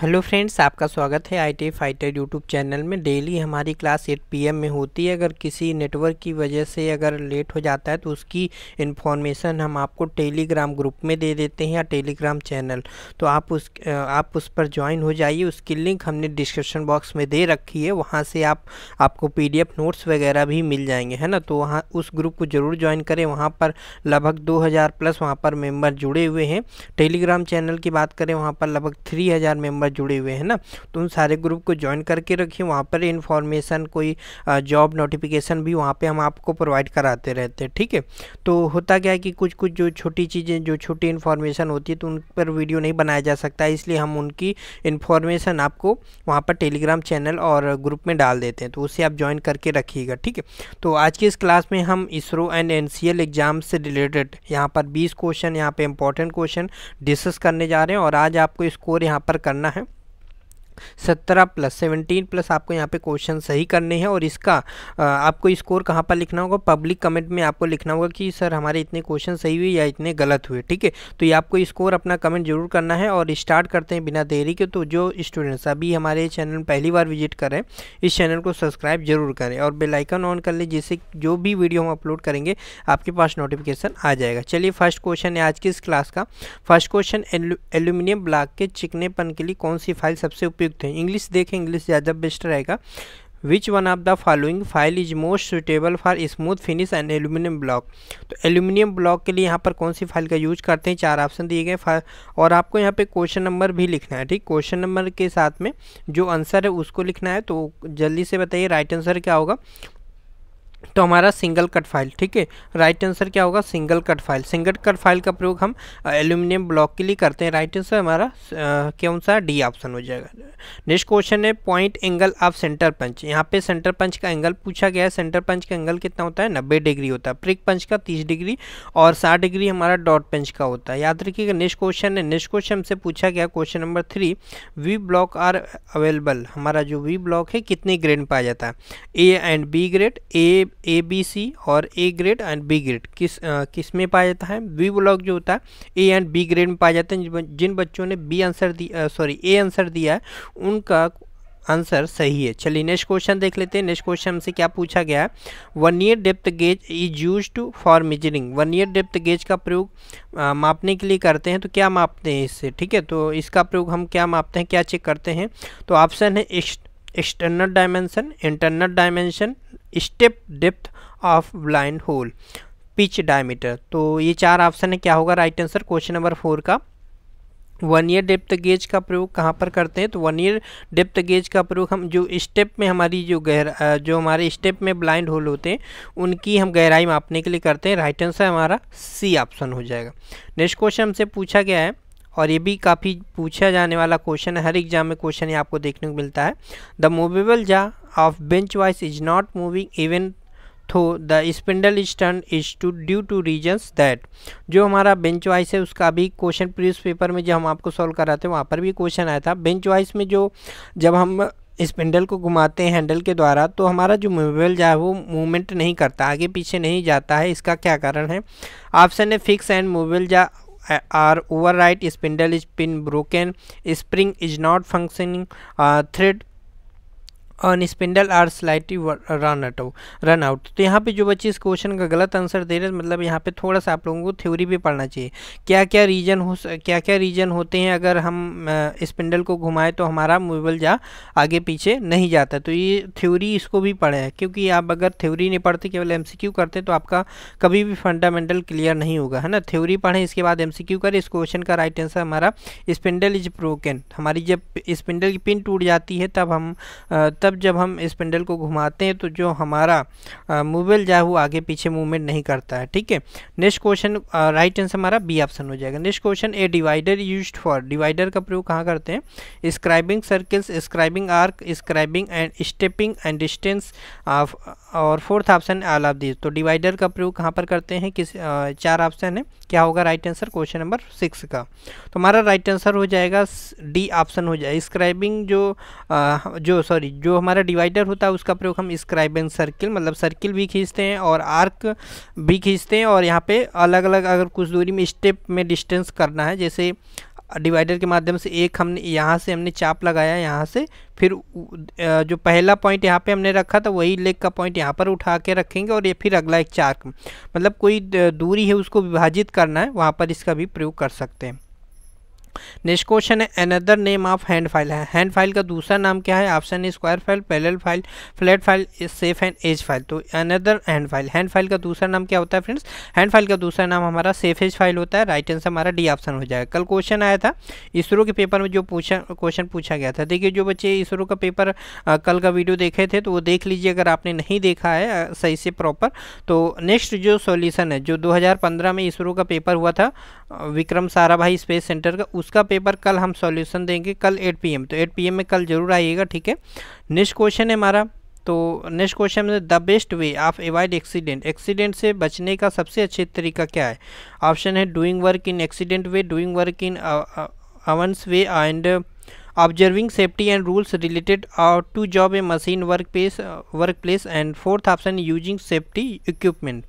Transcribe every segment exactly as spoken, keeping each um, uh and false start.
Hello friends, आपका स्वागत है आईटीआई फाइटर यूट्यूब चैनल में। डेली हमारी क्लास आठ पी एम में होती है। अगर किसी नेटवर्क की वजह से अगर लेट हो जाता है तो उसकी इन्फॉर्मेशन हम आपको टेलीग्राम ग्रुप में दे देते हैं या टेलीग्राम चैनल, तो आप उस आप उस पर ज्वाइन हो जाइए। उसकी लिंक हमने डिस्क्रिप्शन बॉक्स में दे रखी है, वहाँ से आप आपको पी डी एफ नोट्स वगैरह भी मिल जाएंगे, है ना। तो वहाँ उस ग्रुप को ज़रूर ज्वाइन करें। वहाँ पर लगभग दो हज़ार प्लस वहाँ पर मेम्बर जुड़े हुए हैं। टेलीग्राम चैनल की बात करें, वहाँ पर लगभग थ्री हज़ार मेम्बर जुड़े हुए हैं ना। तो उन सारे ग्रुप को ज्वाइन करके रखिए। वहाँ पर इन्फॉर्मेशन, कोई जॉब नोटिफिकेशन भी वहाँ पे हम आपको प्रोवाइड कराते रहते हैं, ठीक है। तो होता क्या है कि कुछ कुछ जो छोटी चीज़ें, जो छोटी इन्फॉर्मेशन होती है, तो उन पर वीडियो नहीं बनाया जा सकता, इसलिए हम उनकी इन्फॉर्मेशन आपको वहाँ पर टेलीग्राम चैनल और ग्रुप में डाल देते हैं। तो उससे आप ज्वाइन करके रखिएगा, ठीक है। तो आज की इस क्लास में हम ISRO and N C L exam से रिलेटेड यहाँ पर बीस क्वेश्चन, यहाँ पर इंपॉर्टेंट क्वेश्चन डिस्कस करने जा रहे हैं। और आज आपको स्कोर यहाँ पर करना है सत्रह प्लस सेवनटीन प्लस। आपको यहाँ पे क्वेश्चन सही करने हैं। और इसका आपको स्कोर कहाँ पर लिखना होगा? पब्लिक कमेंट में आपको लिखना होगा कि सर हमारे इतने क्वेश्चन सही हुए या इतने गलत हुए, ठीक है। तो ये आपको स्कोर अपना कमेंट जरूर करना है। और स्टार्ट करते हैं बिना देरी के। तो जो स्टूडेंट्स अभी हमारे चैनल पहली बार विजिट करें, इस चैनल को सब्सक्राइब जरूर करें और बेल आइकन ऑन कर लें, जिससे जो भी वीडियो हम अपलोड करेंगे आपके पास नोटिफिकेशन आ जाएगा। चलिए, फर्स्ट क्वेश्चन है आज की इस क्लास का। फर्स्ट क्वेश्चन, एल्यूमिनियम ब्लॉक के चिकनेपन के लिए कौन सी फाइल सबसे उपयुक्त है? इंग्लिश देखें, इंग्लिश ज़्यादा बेस्ट रहेगा। Which one of the following file is most suitable for smooth finish and aluminium block? तो एल्यूमिनियम ब्लॉक के लिए यहाँ पर कौन सी फाइल का यूज करते हैं? चार ऑप्शन दिए गए और आपको यहाँ पे क्वेश्चन नंबर भी लिखना है, ठीक। क्वेश्चन नंबर के साथ में जो आंसर है उसको लिखना है। तो जल्दी से बताइए राइट आंसर क्या होगा। तो हमारा सिंगल कट फाइल, ठीक है। राइट आंसर क्या होगा? Single cut file. Single cut file का प्रयोग हम एल्यूमिनियम ब्लॉक के लिए करते हैं। राइट आंसर हमारा कौन सा? डी ऑप्शन हो जाएगा। नेक्स्ट क्वेश्चन है point angle of centre punch. यहाँ पे सेंटर पंच का एंगल पूछा गया है। सेंटर पंच का एंगल कितना होता है? नब्बे डिग्री होता है। प्रिक पंच का तीस डिग्री और साठ डिग्री हमारा डॉट पंच का होता है, याद रखिएगा। नेक्स्ट क्वेश्चन है, नेक्स्ट क्वेश्चन हमसे पूछा गया question number three, V block are available. हमारा जो वी ब्लॉक है कितने ग्रेड में पाया जाता है? A and B grade, A A B C और A grade and B grade. किस आ, किस में पाया जाता है? बी ब्लॉक जो होता है ए एंड बी ग्रेड में पाया जाता है। जिन बच्चों ने बी आंसर दिया, सॉरी ए आंसर दिया है, उनका आंसर सही है। चलिए नेक्स्ट क्वेश्चन देख लेते हैं। नेक्स्ट क्वेश्चन हमसे क्या पूछा गया है? Vernier depth gauge is use to for measuring. Vernier depth gauge का प्रयोग मापने के लिए करते हैं। तो क्या मापते हैं इससे, ठीक है। तो इसका प्रयोग हम क्या मापते हैं, क्या चेक करते हैं? तो ऑप्शन है external dimension, internal dimension, step depth of blind hole, pitch diameter. तो ये चार ऑप्शन है। क्या होगा right answer question number four का? वन ईयर डेप्थ गेज का प्रयोग कहाँ पर करते हैं? तो वन ईयर डेप्थ गेज का प्रयोग हम जो स्टेप में हमारी जो गहरा जो हमारे स्टेप में ब्लाइंड होल होते हैं उनकी हम गहराई मापने के लिए करते हैं। राइट आंसर हमारा सी ऑप्शन हो जाएगा। नेक्स्ट क्वेश्चन हमसे पूछा गया है और ये भी काफ़ी पूछा जाने वाला क्वेश्चन है। हर एग्जाम में क्वेश्चन ये आपको देखने को मिलता है। The movable jaw of bench vice is not moving even though the spindle is turn is to due to reasons that. जो हमारा बेंच वाइस है उसका भी क्वेश्चन प्रीवियस पेपर में जब हम आपको सॉल्व कराते हैं वहाँ पर भी क्वेश्चन आया था। बेंच वाइस में जो जब हम स्पिंडल को घुमाते हैं हैंडल के द्वारा, तो हमारा जो मूवेबल जो है वो मूवमेंट नहीं करता, आगे पीछे नहीं जाता है। इसका क्या कारण है? ऑप्शन है fix and movable jaw are over right, spindle is pin broken, spring is not functioning, thread on spindle are slightly run out run out. तो यहाँ पे जो बच्चे इस क्वेश्चन का गलत आंसर दे रहे हैं, मतलब यहाँ पे थोड़ा सा आप लोगों को थ्योरी भी पढ़ना चाहिए। क्या क्या रीजन हो क्या क्या रीजन होते हैं अगर हम स्पिंडल को घुमाएं तो हमारा मूवेबल जा आगे पीछे नहीं जाता। तो ये थ्योरी इसको भी पढ़े हैं, क्योंकि आप अगर थ्योरी नहीं पढ़ते, केवल एम सी क्यू करते, तो आपका कभी भी फंडामेंटल क्लियर नहीं होगा, है ना। थ्योरी पढ़ें, इसके बाद एम सी क्यू करें। इस क्वेश्चन का राइट आंसर हमारा स्पिंडल इज ब्रोकन। हमारी जब स्पिंडल की पिन टूट जाती है तब हम तब जब हम स्पिंडल को घुमाते हैं तो जो हमारा मूवेबल जो है वो आगे पीछे मूवमेंट नहीं करता है, ठीक है। नेक्स्ट क्वेश्चन राइट आंसर हमारा बी ऑप्शन हो जाएगा। Next question, a divider used for. Divider का प्रयोग कहाँ करते हैं? Scribing circles, scribing arc, scribing and stepping and distance of, और fourth option all of these. तो डिवाइडर का प्रयोग कहाँ पर करते हैं? किस आ, चार ऑप्शन है। क्या होगा right answer question number six का? तो हमारा राइट आंसर हो जाएगा डी ऑप्शन हो जाएगा। स्क्राइबिंग जो आ, जो सॉरी जो तो हमारा डिवाइडर होता है उसका प्रयोग हम स्क्राइबिंग सर्किल, मतलब सर्किल भी खींचते हैं और आर्क भी खींचते हैं। और यहाँ पे अलग अलग अगर कुछ दूरी में स्टेप में डिस्टेंस करना है, जैसे डिवाइडर के माध्यम से एक हमने यहाँ से हमने चाप लगाया यहाँ से, फिर जो पहला पॉइंट यहाँ पे हमने रखा था वही लेग का पॉइंट यहाँ पर उठा के रखेंगे और ये फिर अगला एक चार्क मतलब कोई दूरी है उसको विभाजित करना है वहाँ पर इसका भी प्रयोग कर सकते हैं। नेक्स्ट क्वेश्चन है another name of hand file है, हैंड फाइल का दूसरा नाम क्या है? Option A square file, parallel file, flat file, safe and edge file. तो another hand file, hand file का दूसरा नाम क्या होता है फ्रेंड्स? हैंड फाइल का दूसरा नाम हमारा सेफ एज फाइल होता है। राइट आंसर हमारा डी ऑप्शन हो जाएगा। कल क्वेश्चन आया था इसरो के पेपर में जो पूछा क्वेश्चन पूछा गया था। देखिए जो बच्चे इसरो का पेपर आ, कल का वीडियो देखे थे तो वो देख लीजिए अगर आपने नहीं देखा है सही से प्रॉपर। तो नेक्स्ट जो सॉल्यूशन है जो दो हज़ार पंद्रह में इसरो का पेपर हुआ था विक्रम साराभाई स्पेस सेंटर का, उसका पेपर कल हम सॉल्यूशन देंगे कल एट पी एम, तो एट पी एम में कल जरूर आइएगा, ठीक है। नेक्स्ट क्वेश्चन है हमारा, तो नेक्स्ट क्वेश्चन है the best way of avoid accident, accident से बचने का सबसे अच्छे तरीका क्या है? ऑप्शन है doing work in accident way, doing work in advance way and observing safety and rules related to job a machine work place work place and fourth option using safety equipment.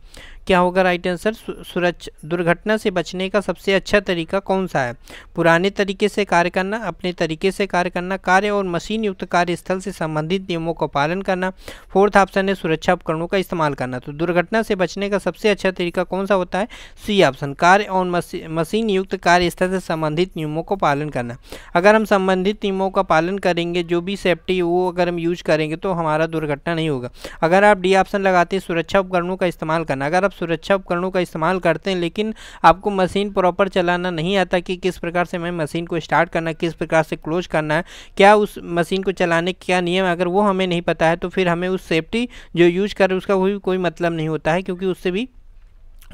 क्या होगा right answer? सुरक्षा दुर्घटना से बचने का सबसे अच्छा तरीका कौन सा है? पुराने तरीके से कार्य करना, अपने तरीके से कार्य करना, कार्य और मशीन युक्त कार्यस्थल से संबंधित नियमों का पालन करना, फोर्थ ऑप्शन है सुरक्षा उपकरणों का इस्तेमाल करना। तो दुर्घटना से बचने का सबसे अच्छा तरीका कौन सा होता है? सी ऑप्शन, कार्य और मशी, मशीन युक्त कार्यस्थल से संबंधित नियमों का पालन करना। अगर हम संबंधित नियमों का पालन करेंगे जो भी सेफ्टी वो अगर हम यूज करेंगे तो हमारा दुर्घटना नहीं होगा। अगर आप डी ऑप्शन लगाते हैं सुरक्षा उपकरणों का इस्तेमाल करना, अगर सुरक्षा उपकरणों का इस्तेमाल करते हैं लेकिन आपको मशीन प्रॉपर चलाना नहीं आता कि किस प्रकार से मैं मशीन को स्टार्ट करना है, किस प्रकार से क्लोज करना है, क्या उस मशीन को चलाने के क्या नियम, अगर वो हमें नहीं पता है तो फिर हमें उस सेफ्टी जो यूज कर रहे उसका कोई कोई मतलब नहीं होता है क्योंकि उससे भी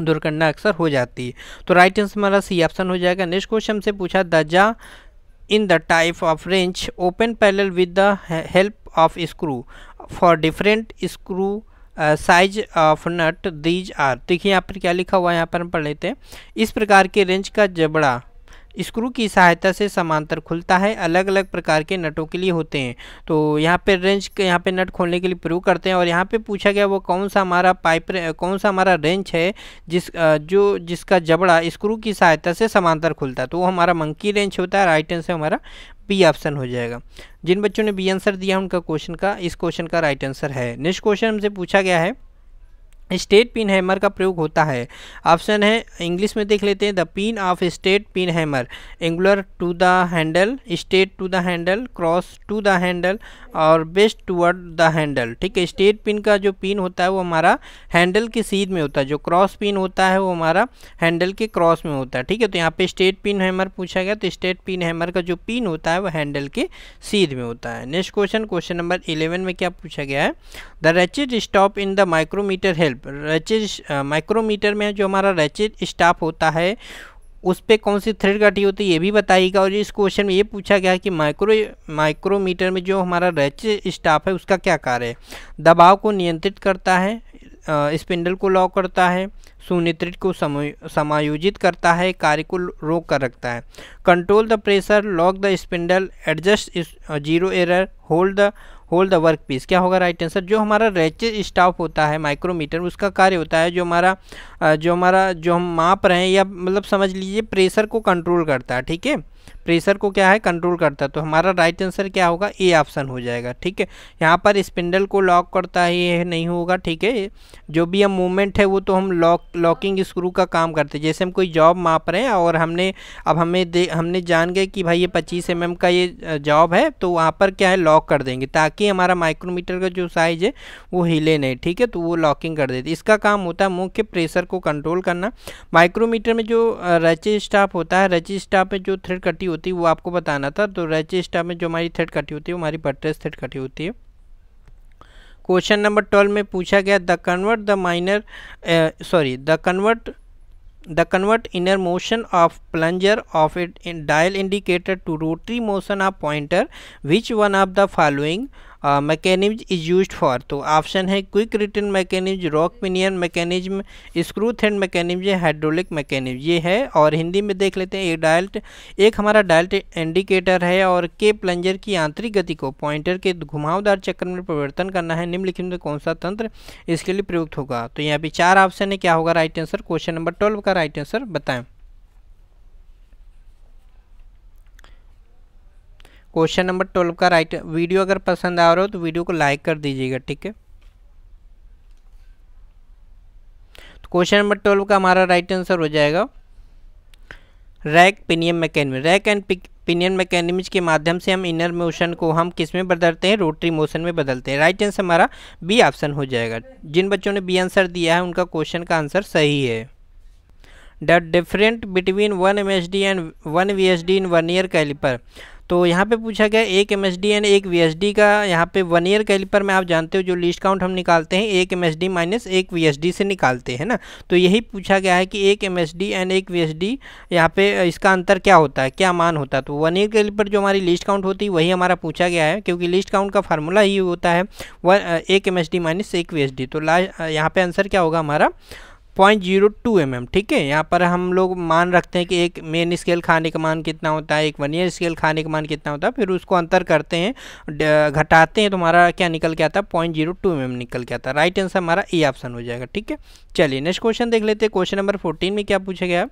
दुर्घटना अक्सर हो जाती है। तो राइट आंसर हमारा सी ऑप्शन हो जाएगा। नेक्स्ट क्वेश्चन हमसे पूछा the jaw in the type of wrench open parallel with the help of screw for different screw size of nut these are. देखिए यहाँ पर क्या लिखा हुआ है, यहाँ पर हम पढ़ लेते हैं। इस प्रकार के रेंज का जबड़ा स्क्रू की सहायता से समांतर खुलता है, अलग अलग प्रकार के नटों के लिए होते हैं। तो यहाँ पे रेंज के यहाँ पे नट खोलने के लिए प्रयोग करते हैं और यहाँ पे पूछा गया वो कौन सा हमारा पाइप कौन सा हमारा रेंज है जिस जो जिसका जबड़ा स्क्रू की सहायता से समांतर खुलता है, तो वो हमारा मंकी रेंज होता है। राइट आंसर हमारा बी ऑप्शन हो जाएगा। जिन बच्चों ने बी आंसर दिया उनका क्वेश्चन का इस क्वेश्चन का राइट आंसर है। नेक्स्ट क्वेश्चन हमसे पूछा गया है स्टेट पिन हैमर का प्रयोग होता है। ऑप्शन है इंग्लिश में देख लेते हैं the pin of straight pin hammer angular to the handle, straight to the handle, cross to the handle और बेस्ट टूवर्ड द हैंडल, ठीक है। स्टेट पिन का जो पिन होता है वो हमारा हैंडल के सीध में होता है, जो क्रॉस पिन होता है वो हमारा हैंडल के क्रॉस में होता है, ठीक है। तो यहाँ पे स्टेट पिन हैमर पूछा गया तो स्टेट पिन हैमर का जो पिन होता है वो हैंडल के सीध में होता है। Next question question number eleven में क्या पूछा गया है the ratchet stop in the micrometer help, ratchet micrometer में जो हमारा रैचेट स्टॉप होता है उस पर कौन सी थ्रेड कटी होती है ये भी बताइएगा। और इस क्वेश्चन में ये पूछा गया कि माइक्रो माइक्रोमीटर में जो हमारा रैचेट स्टॉप है उसका क्या कार्य है? दबाव को नियंत्रित करता है, स्पिंडल को लॉक करता है, सुनिश्चित को समायोजित करता है, कार्य को रोक कर रखता है, control the pressure, lock the spindle, adjust zero error, hold the hold the work piece. क्या होगा राइट आंसर? जो हमारा रैचेट स्टॉप होता है माइक्रोमीटर उसका कार्य होता है जो हमारा जो हमारा जो हम माप रहे हैं या मतलब समझ लीजिए प्रेशर को कंट्रोल करता है, ठीक है। प्रेशर को क्या है कंट्रोल करता है, तो हमारा राइट आंसर क्या होगा? ए ऑप्शन हो जाएगा, ठीक है। यहाँ पर स्पिंडल को लॉक करता है ये नहीं होगा, ठीक है। जो भी हम मूवमेंट है वो तो हम लॉक लॉकिंग स्क्रू का काम करते हैं, जैसे हम कोई जॉब माप रहे हैं और हमने अब हमें दे हमने जान गए कि भाई ये पच्चीस एम एम का ये जॉब है तो वहाँ पर क्या है लॉक कर देंगे ताकि हमारा माइक्रोमीटर का जो साइज है वो हिले नहीं, ठीक है। तो वो लॉकिंग कर देते, इसका काम होता है मुख्य प्रेशर को कंट्रोल करना। माइक्रोमीटर में जो रैचेट स्टॉप होता है रैचेट स्टॉप में जो थ्रेड कटी होती है वो आपको बताना था। तो रैचेट स्टॉप में जो हमारी थ्रेड कटी होती है वो हमारी बट्रेस थ्रेड कटी होती है। क्वेश्चन नंबर ट्वेल्व में पूछा गया the convert the minor sorry the convert the convert inner motion of plunger of it dial indicator to rotary motion of pointer which one of the following mechanism is used for. तो option है quick return mechanism, rack pinion mechanism, screw thread mechanism, hydraulic mechanism ये है। और हिंदी में देख लेते हैं एक डायल एक हमारा डायल इंडिकेटर है और के प्लंजर की आंतरिक गति को पॉइंटर के घुमावदार चक्र में परिवर्तन करना है, निम्नलिखित में कौन सा तंत्र इसके लिए प्रयुक्त होगा? तो यहाँ पे चार ऑप्शन है, क्या होगा right answer? Question number twelve का राइट आंसर बताएं। क्वेश्चन नंबर ट्वेल्व का राइट। वीडियो अगर पसंद आ रहा हो तो वीडियो को लाइक कर दीजिएगा, ठीक है। तो क्वेश्चन नंबर ट्वेल्व का हमारा राइट आंसर हो जाएगा rack pinion mechanism. Rack and pinion mechanism के माध्यम से हम इनर मोशन को हम किस में बदलते हैं, रोटरी मोशन में बदलते हैं। राइट आंसर हमारा बी ऑप्शन हो जाएगा। जिन बच्चों ने बी आंसर दिया है उनका क्वेश्चन का आंसर सही है। The different between one M H D and one V H D in one year caliper. तो यहाँ पे पूछा गया एक एम एच डी एंड एक वी एच डी का। यहाँ पे वन ईयर कैलिपर में आप जानते हो जो लीस्ट काउंट हम निकालते हैं एक एम एच डी माइनस एक वी एच डी से निकालते हैं ना। तो यही पूछा गया है कि एक एम एच डी एंड एक वी एच डी यहाँ पे इसका अंतर क्या होता है, क्या मान होता है। तो वन ईयर कैलिपर जो हमारी लीस्ट काउंट होती है वही हमारा पूछा गया है, क्योंकि लीस्ट काउंट का फार्मूला ही होता है वन एक एम एच डी माइनस एक वी एच डी। तो लास्ट यहाँ पर आंसर क्या होगा हमारा point zero two M M, ठीक है। यहाँ पर हम लोग मान रखते हैं कि एक मेन स्केल खाने का मान कितना होता है, एक वन ईयर स्केल खाने का मान कितना होता है, फिर उसको अंतर करते हैं, घटाते हैं तो हमारा क्या निकल के आता है, point zero two M M निकल के आता है। राइट आंसर हमारा ए ऑप्शन हो जाएगा, ठीक है। चलिए नेक्स्ट क्वेश्चन देख लेते हैं। क्वेश्चन नंबर फोर्टीन में क्या पूछा गया,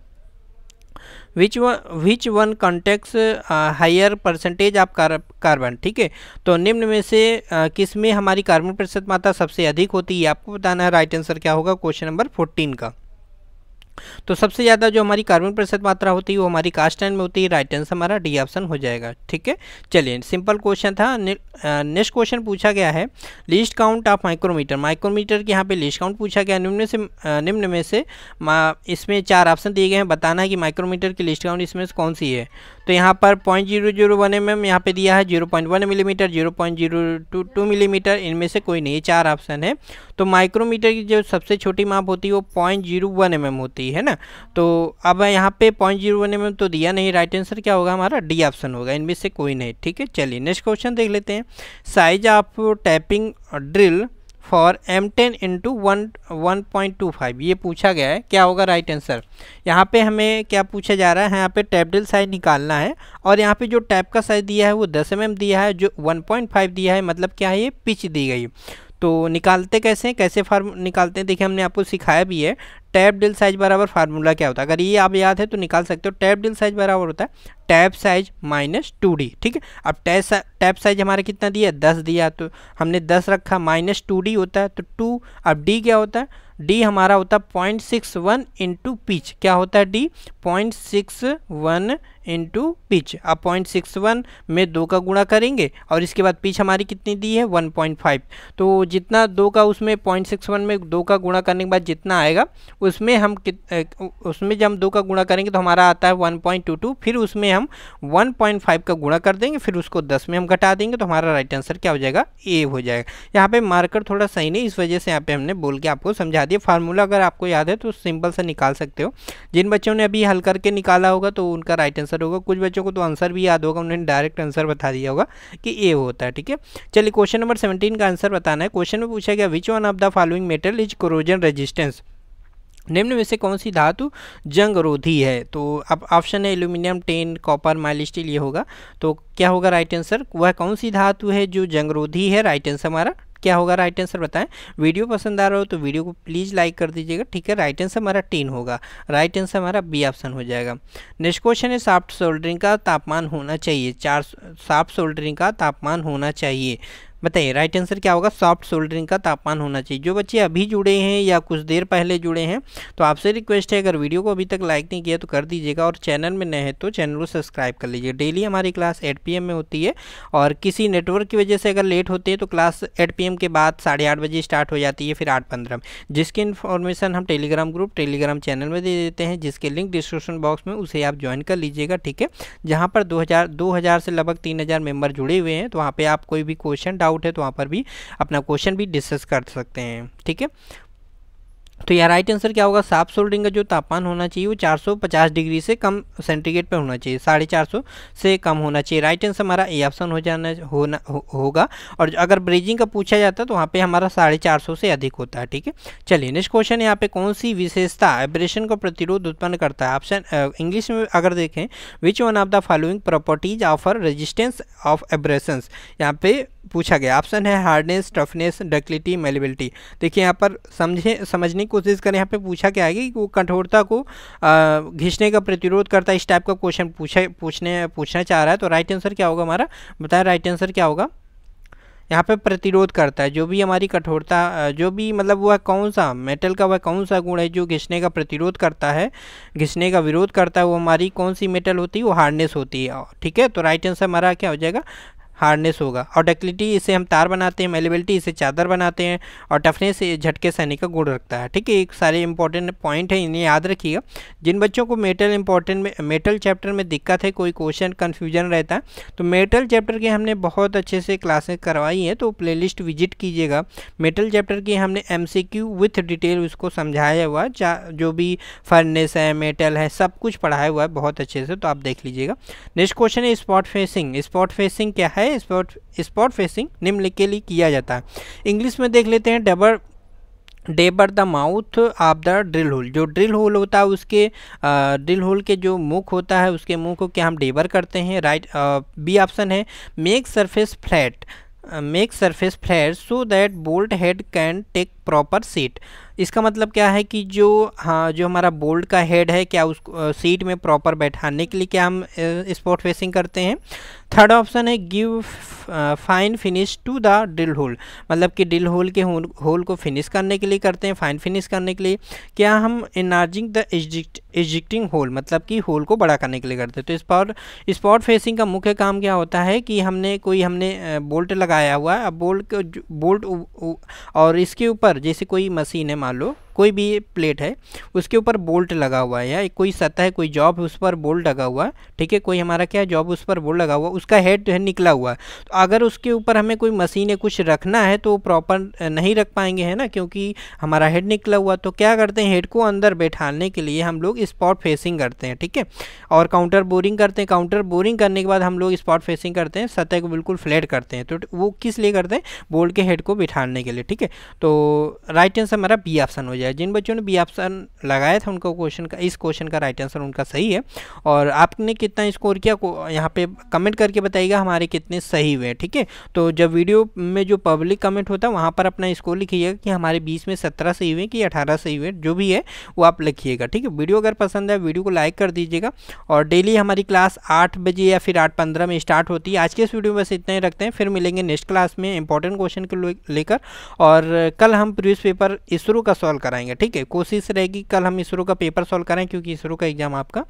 which one which one contains higher percentage of carbon, ठीक है। तो निम्न में से uh, किस में हमारी कार्बन प्रतिशत मात्रा सबसे अधिक होती है, आपको बताना है। राइट आंसर क्या होगा क्वेश्चन नंबर फोर्टीन का। तो सबसे ज़्यादा जो हमारी कार्बन प्रतिशत मात्रा होती है वो हमारी कास्ट आयरन में होती है। राइट आंसर हमारा डी ऑप्शन हो जाएगा, ठीक है। चलिए सिंपल क्वेश्चन था। नेक्स्ट क्वेश्चन पूछा गया है least count of micrometer. Micrometer के यहाँ पे लीस्ट काउंट पूछा गया है। निम्न से निम्न में से इसमें चार ऑप्शन दिए गए हैं, बताना है कि माइक्रोमीटर की लीस्ट काउंट इसमें कौन सी है। तो यहाँ पर point zero zero one M M यहाँ पर दिया है, zero point one millimetre, zero point zero two two millimetre, इनमें से कोई नहीं, चार ऑप्शन है। तो माइक्रोमीटर की जो सबसे छोटी माप होती है वो point zero one M M होती है, है ना। तो अब यहाँ पे पॉइंट जीरो वन में तो दिया नहीं, राइट आंसर क्या होगा हमारा डी ऑप्शन होगा, इनमें से कोई नहीं, ठीक है। चलिए नेक्स्ट क्वेश्चन देख लेते हैं। Size of tapping drill for M ten into one one point two five, ये पूछा गया है, क्या होगा राइट आंसर। यहाँ पे हमें क्या पूछा जा रहा है, यहाँ पे टैप ड्रिल साइज निकालना है और यहाँ पे जो टैप का साइज दिया है वो दस एम एम दिया है, जो वन पॉइंट फाइव दिया है, मतलब क्या है ये पिच दी गई। तो निकालते कैसे कैसे फार्म निकालते हैं, देखिए हमने आपको सिखाया भी है। टैप ड्रिल साइज बराबर फार्मूला क्या होता है, अगर ये आप याद है तो निकाल सकते हो। टैप ड्रिल साइज बराबर होता है tap size minus two D, ठीक है। अब टैप टैप साइज हमारा कितना दिया है, दस दिया, तो हमने दस रखा, माइनस टू डी होता है तो टू। अब डी क्या होता है, डी हमारा होता है point six one into pitch, क्या होता है D, point six one into pitch. अब पॉइंट सिक्स वन में दो का गुणा करेंगे और इसके बाद पिच हमारी कितनी दी है वन पॉइंट फाइव, तो जितना दो का उसमें पॉइंट सिक्स वन में दो का गुणा करने के बाद जितना आएगा उसमें हम उसमें जब हम दो का गुणा करेंगे तो हमारा आता है वन पॉइंट टू टू, फिर उसमें हम वन पॉइंट फाइव का गुणा कर देंगे, फिर उसको दस में हम घटा देंगे तो हमारा राइट आंसर क्या हो जाएगा ए हो जाएगा। यहाँ पे मार्कर थोड़ा सही नहीं, इस वजह से यहाँ पे हमने बोल के आपको समझा दिया। फार्मूला अगर आपको याद है तो सिंपल से निकाल सकते हो। जिन बच्चों ने अभी हल करके निकाला होगा तो उनका राइट आंसर होगा, कुछ बच्चों को तो आंसर भी याद होगा, उन्होंने डायरेक्ट आंसर बता दिया होगा कि ए होता है, ठीक है। चलिए क्वेश्चन नंबर सेवनटीन का आंसर बताना है। क्वेश्चन में पूछा गया which one of the following metal is corrosion resistance, निम्न में से कौन सी धातु जंगरोधी है। तो अब ऑप्शन है aluminium, tin, copper, mild steel, ये होगा। तो क्या होगा राइट आंसर, वह कौन सी धातु है जो जंगरोधी है। राइट आंसर हमारा क्या होगा, राइट आंसर बताएं। वीडियो पसंद आ रहा हो तो वीडियो को प्लीज़ लाइक कर दीजिएगा, ठीक है। राइट आंसर हमारा टिन होगा, राइट आंसर हमारा बी ऑप्शन हो जाएगा। नेक्स्ट क्वेश्चन है सॉफ्ट सोल्डरिंग का तापमान होना चाहिए, चार सॉफ्ट सोल्डरिंग का तापमान होना चाहिए, बताइए राइट आंसर क्या होगा। सॉफ्ट सोल्डरिंग का तापमान होना चाहिए। जो बच्चे अभी जुड़े हैं या कुछ देर पहले जुड़े हैं तो आपसे रिक्वेस्ट है अगर वीडियो को अभी तक लाइक नहीं किया तो कर दीजिएगा, और चैनल में नए हैं तो चैनल को सब्सक्राइब कर लीजिए। डेली हमारी क्लास एट पी एम में होती है और किसी नेटवर्क की वजह से अगर लेट होते हैं तो क्लास एट पी एम के बाद साढ़े आठ बजे स्टार्ट हो जाती है, फिर आठ पंद्रह में, जिसकी इन्फॉर्मेशन हम टेलीग्राम ग्रुप टेलीग्राम चैनल में दे देते हैं, जिसके लिंक डिस्क्रिप्शन बॉक्स में, उसे आप ज्वाइन कर लीजिएगा, ठीक है। जहाँ पर दो हज़ार दो हज़ार से लगभग तीन हज़ार मेम्बर जुड़े हुए हैं, तो वहाँ पर आप कोई भी क्वेश्चन आउट है तो वहां पर भी अपना क्वेश्चन भी डिस्कस कर सकते हैं, ठीक है। तो यार राइट आंसर क्या होगा, सॉफ्ट सोल्डरिंग का जो तापमान होना चाहिए वो चार सौ पचास डिग्री से कम सेंटीग्रेड पे होना चाहिए, साढ़े चार सौ से कम होना चाहिए। राइट आंसर हमारा ए ऑप्शन हो जाना होना हो, होगा। और अगर ब्रेजिंग का पूछा जाता तो वहाँ पे हमारा साढ़े चार सौ से अधिक होता है, ठीक है। चलिए नेक्स्ट क्वेश्चन, यहाँ पे कौन सी विशेषता एब्रेशन का प्रतिरोध उत्पन्न करता है। ऑप्शन इंग्लिश में अगर देखें, which one of the following properties offer resistance of abrasions, यहाँ पे पूछा गया ऑप्शन है हार्डनेस, टफनेस, डक्टिलिटी, मेलेबिलिटी। देखिए यहाँ पर समझे समझने की कोशिश करें यहाँ पे पूछा क्या है कि वो कठोरता को घिसने का प्रतिरोध करता है, इस टाइप का क्वेश्चन पूछा पूछने पूछना चाह रहा है। तो राइट आंसर क्या होगा हमारा, बताएं राइट आंसर क्या होगा यहाँ पे, प्रतिरोध करता है। जो भी हमारी कठोरता, जो भी मतलब वह कौन सा मेटल का वह कौन सा गुण है जो घिसने का प्रतिरोध करता है, घिसने का विरोध करता है, वो हमारी कौन सी मेटल होती है, वो हार्डनेस होती है। ठीक है, तो राइट आंसर हमारा क्या हो जाएगा, हार्डनेस होगा। और डक्टिलिटी इसे हम तार बनाते हैं, मेलेबिलिटी इसे चादर बनाते हैं, और टफनेस ये झटके सहने का गुण रखता है। ठीक है, एक सारे इंपॉर्टेंट पॉइंट है, इन्हें याद रखिएगा। जिन बच्चों को मेटल इंपॉर्टेंट में मेटल चैप्टर में दिक्कत है, कोई क्वेश्चन कन्फ्यूजन रहता है, तो मेटल चैप्टर के हमने बहुत अच्छे से क्लासेस करवाई हैं, तो प्लेलिस्ट विजिट कीजिएगा। मेटल चैप्टर की हमने M C Q with detail उसको समझाया हुआ है, जो भी फर्नेस है, मेटल है, सब कुछ पढ़ाया हुआ है बहुत अच्छे से, तो आप देख लीजिएगा। नेक्स्ट क्वेश्चन है स्पॉट फेसिंग। स्पॉट फेसिंग क्या है? स्पॉट स्पॉट फेसिंग निम्नलिखित के किया जाता है। इंग्लिश में देख लेते हैं, deburr deburr the mouth of the drill hole. जो ड्रिल होल होता है उसके आ, ड्रिल होल के जो मुख होता है उसके मुंह को क्या हम डेबर करते हैं। राइट बी ऑप्शन है। Make surface flat, make surface flat so that bolt head can take proper seat. इसका मतलब क्या है कि जो हाँ जो हमारा बोल्ट का हेड है, क्या उसको सीट में प्रॉपर बैठाने के लिए क्या हम स्पॉट फेसिंग करते हैं। थर्ड ऑप्शन है give fine finish to the drill hole, मतलब कि ड्रिल होल के होल को फिनिश करने के लिए करते हैं, फाइन फिनिश करने के लिए। क्या हम एनर्जिंग द एग्जिस्टिंग होल, मतलब कि होल को बड़ा करने के लिए करते हैं। तो स्पॉट स्पॉट फेसिंग का मुख्य काम क्या होता है कि हमने कोई हमने बोल्ट लगाया हुआ है, अब बोल्ट बोल्ट और इसके ऊपर जैसे कोई मशीन है, मान लो कोई भी प्लेट है, उसके ऊपर बोल्ट लगा हुआ है, या कोई सतह है, कोई जॉब है, उस पर बोल्ट लगा हुआ है। ठीक है, कोई हमारा क्या है जॉब, उस पर बोल्ट लगा हुआ, उसका हेड निकला हुआ है। तो अगर उसके ऊपर हमें कोई मशीन या कुछ रखना है तो प्रॉपर नहीं रख पाएंगे, है ना, क्योंकि हमारा हेड निकला हुआ। तो क्या करते हैं, हेड को अंदर बैठाने के लिए हम लोग स्पॉट फेसिंग करते हैं। ठीक है, और काउंटर बोरिंग करते हैं। काउंटर बोरिंग करने के बाद हम लोग स्पॉट फेसिंग करते हैं, सतह को बिल्कुल फ्लैट करते हैं। तो वो किस लिए करते हैं, बोल्ट के हेड को बिठाने के लिए। ठीक है, तो राइट आंसर हमारा बी ऑप्शन हो जाएगा। जिन बच्चों ने बी ऑप्शन लगाया था उनका क्वेश्चन का इस क्वेश्चन का राइट आंसर उनका सही है। और आपने कितना स्कोर किया यहाँ पे कमेंट करके बताइएगा हमारे कितने सही हुए। ठीक है, तो जब वीडियो में जो पब्लिक कमेंट होता है वहाँ पर अपना स्कोर लिखिएगा कि हमारे बीस में सत्रह सही हुए कि अठारह सही हुए, जो भी है वो आप लिखिएगा। ठीक है, वीडियो अगर पसंद है वीडियो को लाइक कर दीजिएगा। और डेली हमारी क्लास आठ बजे या फिर आठ पंद्रह में स्टार्ट होती है। आज के इस वीडियो में बस इतना ही रखते हैं, फिर मिलेंगे नेक्स्ट क्लास में इंपॉर्टेंट क्वेश्चन को लेकर। और कल हम प्रीवियस पेपर इसरो का सॉल्व कराएंगे। ठीक है, कोशिश रहेगी कल हम इसरो का पेपर सॉल्व कराएं, क्योंकि इसरो का एग्जाम आपका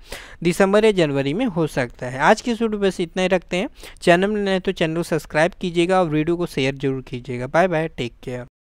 दिसंबर या जनवरी में हो सकता है। आज की वीडियो बस इतना ही रखते हैं। चैनल में नए तो चैनल को सब्सक्राइब कीजिएगा और वीडियो को शेयर जरूर कीजिएगा। Bye bye, take care.